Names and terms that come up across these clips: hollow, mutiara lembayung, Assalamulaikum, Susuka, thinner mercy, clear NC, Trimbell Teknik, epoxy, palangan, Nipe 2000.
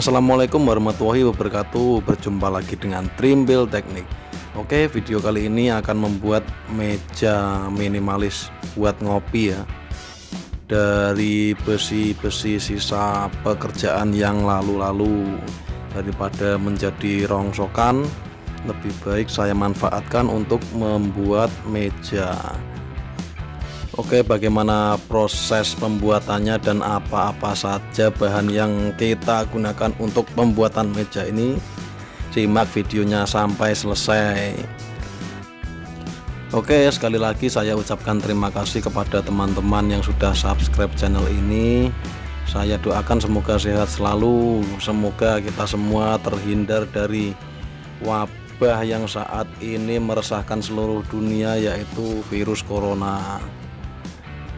Assalamualaikum warahmatullahi wabarakatuh. Berjumpa lagi dengan Trimbell Teknik. Oke, video kali ini akan membuat meja minimalis buat ngopi ya, dari besi-besi sisa pekerjaan yang lalu-lalu. Daripada menjadi rongsokan, lebih baik saya manfaatkan untuk membuat meja. Oke, bagaimana proses pembuatannya dan apa-apa saja bahan yang kita gunakan untuk pembuatan meja ini? Simak videonya sampai selesai. Oke, sekali lagi saya ucapkan terima kasih kepada teman-teman yang sudah subscribe channel ini. Saya doakan semoga sehat selalu, semoga kita semua terhindar dari wabah yang saat ini meresahkan seluruh dunia, yaitu virus corona.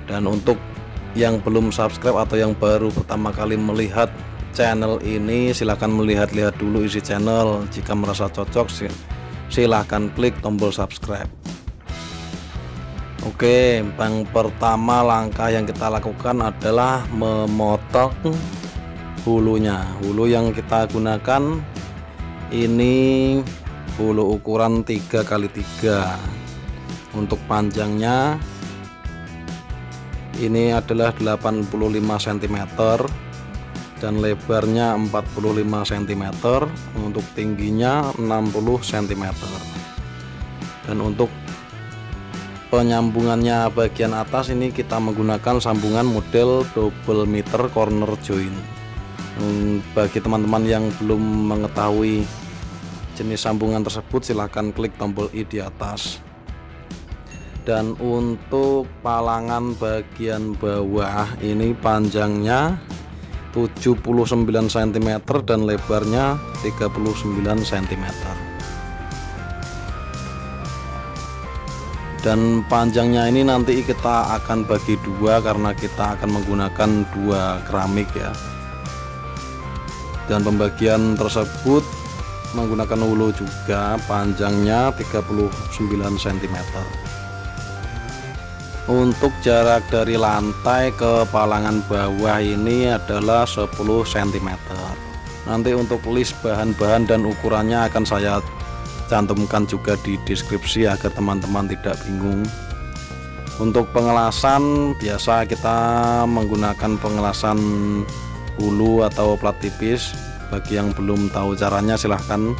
Dan untuk yang belum subscribe atau yang baru pertama kali melihat channel ini, silahkan melihat-lihat dulu isi channel. Jika merasa cocok, silahkan klik tombol subscribe. Oke, yang pertama langkah yang kita lakukan adalah memotong hulunya. Hulu yang kita gunakan ini hulu ukuran 3x3. Untuk panjangnya ini adalah 85 cm dan lebarnya 45 cm, untuk tingginya 60 cm. Dan untuk penyambungannya bagian atas ini kita menggunakan sambungan model double meter corner joint. Bagi teman-teman yang belum mengetahui jenis sambungan tersebut, silahkan klik tombol i di atas. Dan untuk palangan bagian bawah ini panjangnya 79 cm dan lebarnya 39 cm. Dan panjangnya ini nanti kita akan bagi dua karena kita akan menggunakan dua keramik ya. Dan pembagian tersebut menggunakan hulu juga, panjangnya 39 cm. Untuk jarak dari lantai ke palangan bawah ini adalah 10 cm. Nanti untuk list bahan-bahan dan ukurannya akan saya cantumkan juga di deskripsi agar teman-teman tidak bingung. Untuk pengelasan, biasa kita menggunakan pengelasan hulu atau plat tipis. Bagi yang belum tahu caranya, silahkan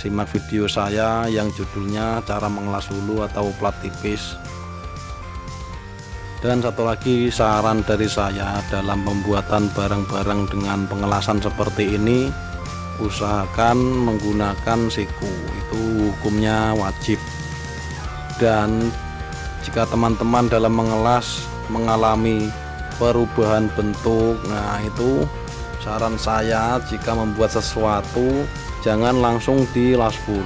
simak video saya yang judulnya cara mengelas hulu atau plat tipis. Dan satu lagi saran dari saya, dalam pembuatan barang-barang dengan pengelasan seperti ini, usahakan menggunakan siku, itu hukumnya wajib. Dan jika teman-teman dalam mengelas mengalami perubahan bentuk, nah itu saran saya, jika membuat sesuatu jangan langsung dilas full,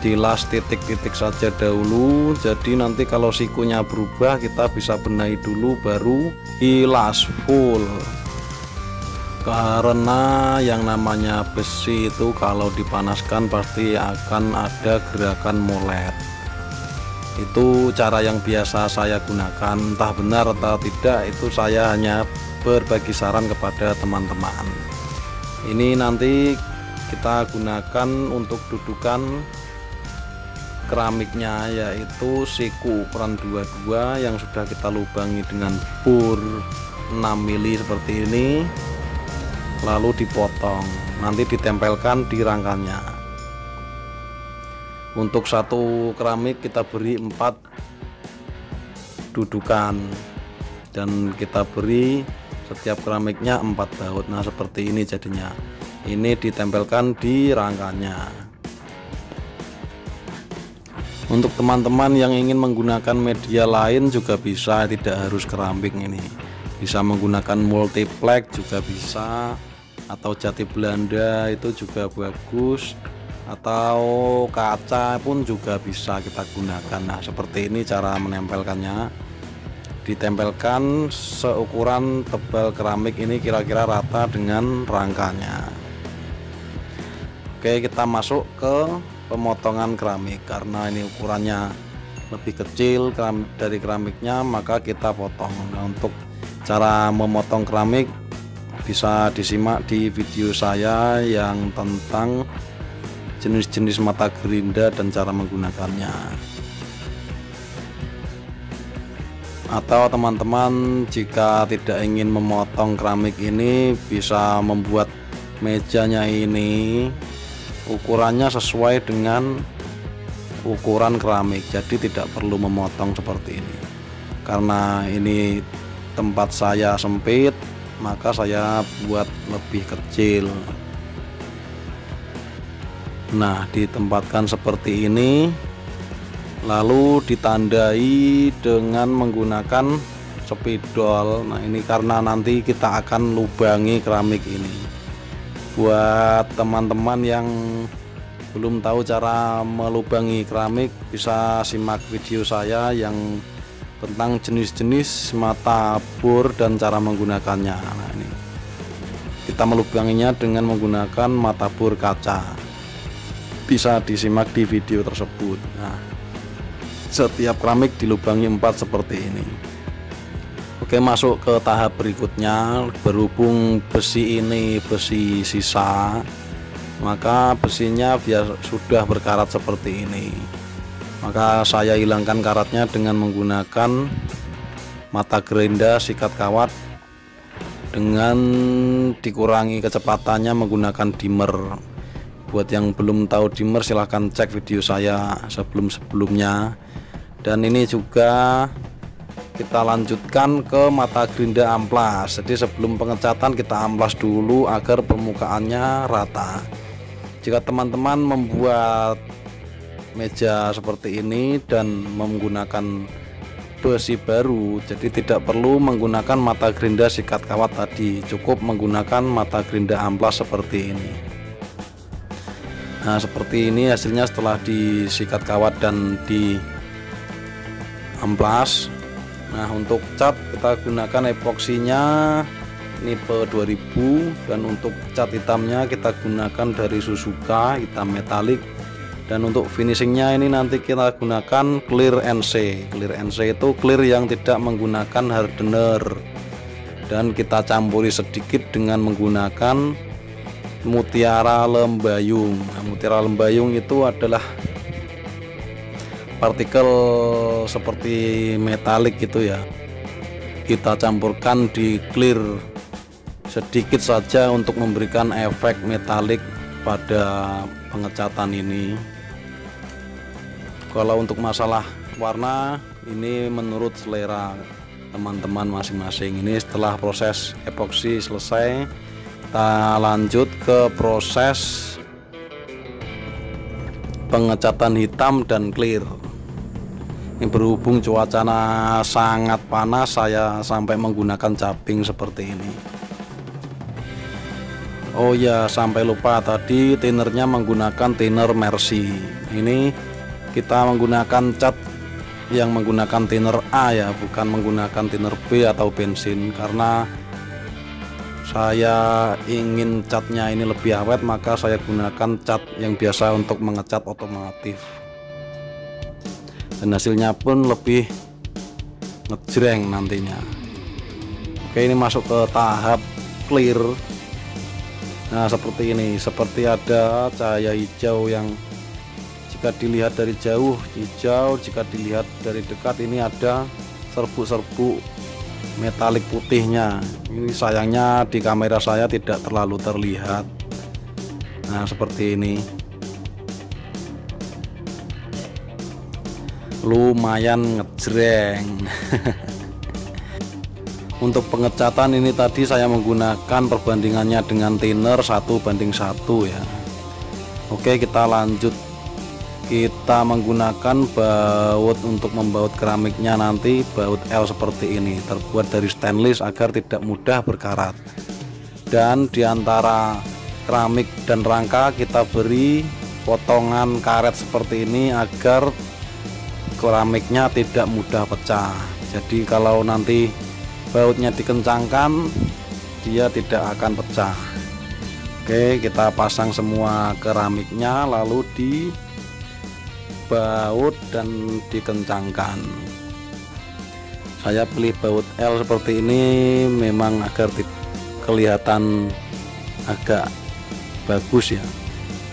dilas titik-titik saja dahulu. Jadi nanti kalau sikunya berubah, kita bisa benahi dulu baru dilas full. Karena yang namanya besi itu kalau dipanaskan pasti akan ada gerakan molet. Itu cara yang biasa saya gunakan, entah benar atau tidak, itu saya hanya berbagi saran kepada teman-teman. Ini nanti kita gunakan untuk dudukan keramiknya, yaitu siku ukuran 22 yang sudah kita lubangi dengan bor 6 mili seperti ini, lalu dipotong, nanti ditempelkan di rangkanya. Untuk satu keramik kita beri 4 dudukan dan kita beri setiap keramiknya 4 baut. Nah, seperti ini jadinya. Ini ditempelkan di rangkanya. Untuk teman-teman yang ingin menggunakan media lain juga bisa, tidak harus keramik ini. Bisa menggunakan multiplex juga bisa, atau jati Belanda itu juga bagus, atau kaca pun juga bisa kita gunakan. Nah, seperti ini cara menempelkannya. Ditempelkan seukuran tebal keramik ini kira-kira rata dengan rangkanya. Oke, kita masuk ke pemotongan keramik. Karena ini ukurannya lebih kecil dari keramiknya, maka kita potong. Nah, untuk cara memotong keramik bisa disimak di video saya yang tentang jenis-jenis mata gerinda dan cara menggunakannya. Atau teman-teman jika tidak ingin memotong keramik ini, bisa membuat mejanya ini ukurannya sesuai dengan ukuran keramik, jadi tidak perlu memotong seperti ini. Karena ini tempat saya sempit, maka saya buat lebih kecil. Nah, ditempatkan seperti ini, lalu ditandai dengan menggunakan spidol. Nah, ini karena nanti kita akan lubangi keramik ini. Buat teman-teman yang belum tahu cara melubangi keramik, bisa simak video saya yang tentang jenis-jenis mata bor dan cara menggunakannya. Nah, ini kita melubanginya dengan menggunakan mata bor kaca, bisa disimak di video tersebut. Nah, setiap keramik dilubangi 4 seperti ini. Oke, masuk ke tahap berikutnya. Berhubung besi ini besi sisa, maka besinya sudah berkarat seperti ini. Maka saya hilangkan karatnya dengan menggunakan mata gerinda sikat kawat dengan dikurangi kecepatannya menggunakan dimmer. Buat yang belum tahu dimmer, silahkan cek video saya sebelum-sebelumnya. Dan ini juga kita lanjutkan ke mata gerinda amplas. Jadi sebelum pengecatan kita amplas dulu agar permukaannya rata. Jika teman-teman membuat meja seperti ini dan menggunakan besi baru, jadi tidak perlu menggunakan mata gerinda sikat kawat tadi, cukup menggunakan mata gerinda amplas seperti ini. Nah, seperti ini hasilnya setelah disikat kawat dan di amplas. Nah, untuk cat kita gunakan epoksinya Nipe 2000, dan untuk cat hitamnya kita gunakan dari Susuka hitam metalik. Dan untuk finishingnya ini nanti kita gunakan clear NC. Clear NC itu clear yang tidak menggunakan hardener, dan kita campuri sedikit dengan menggunakan mutiara lembayung. Nah, mutiara lembayung itu adalah partikel seperti metalik gitu ya. Kita campurkan di clear sedikit saja untuk memberikan efek metalik pada pengecatan ini. Kalau untuk masalah warna, ini menurut selera teman-teman masing-masing. Ini setelah proses epoksi selesai, kita lanjut ke proses pengecatan hitam dan clear. Ini berhubung cuaca sangat panas, saya sampai menggunakan caping seperti ini. Oh ya, sampai lupa tadi thinnernya menggunakan thinner mercy. Ini kita menggunakan cat yang menggunakan thinner A ya, bukan menggunakan thinner B atau bensin. Karena saya ingin catnya ini lebih awet, maka saya gunakan cat yang biasa untuk mengecat otomotif. Dan hasilnya pun lebih ngejreng nantinya. Oke, ini masuk ke tahap clear. Nah, seperti ini, seperti ada cahaya hijau yang jika dilihat dari jauh hijau, jika dilihat dari dekat ini ada serbuk-serbuk metalik putihnya. Ini sayangnya di kamera saya tidak terlalu terlihat. Nah, seperti ini. Lumayan ngejreng. Untuk pengecatan ini tadi saya menggunakan perbandingannya dengan thinner 1:1 ya. Oke, kita lanjut. Kita menggunakan baut untuk membaut keramiknya nanti, baut L seperti ini, terbuat dari stainless agar tidak mudah berkarat. Dan diantara keramik dan rangka kita beri potongan karet seperti ini agar keramiknya tidak mudah pecah. Jadi kalau nanti bautnya dikencangkan, dia tidak akan pecah. Oke, kita pasang semua keramiknya lalu dibaut dan dikencangkan. Saya pilih baut L seperti ini memang agar kelihatan agak bagus ya,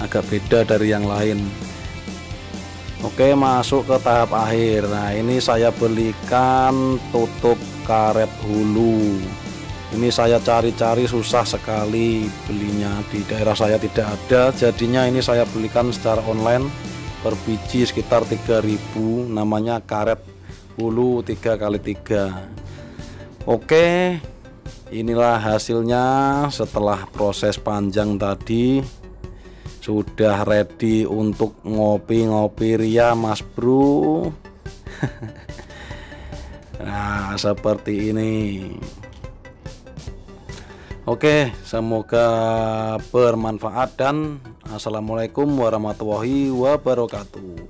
agak beda dari yang lain. Oke, masuk ke tahap akhir. Nah, ini saya belikan tutup karet hulu. Ini saya cari-cari susah sekali belinya, di daerah saya tidak ada. Jadinya ini saya belikan secara online per biji sekitar 3000, namanya karet hulu 3x3. Oke, inilah hasilnya setelah proses panjang tadi. Sudah ready untuk ngopi-ngopi ria, Mas Bro. Nah, seperti ini. Oke, semoga bermanfaat dan assalamualaikum warahmatullahi wabarakatuh.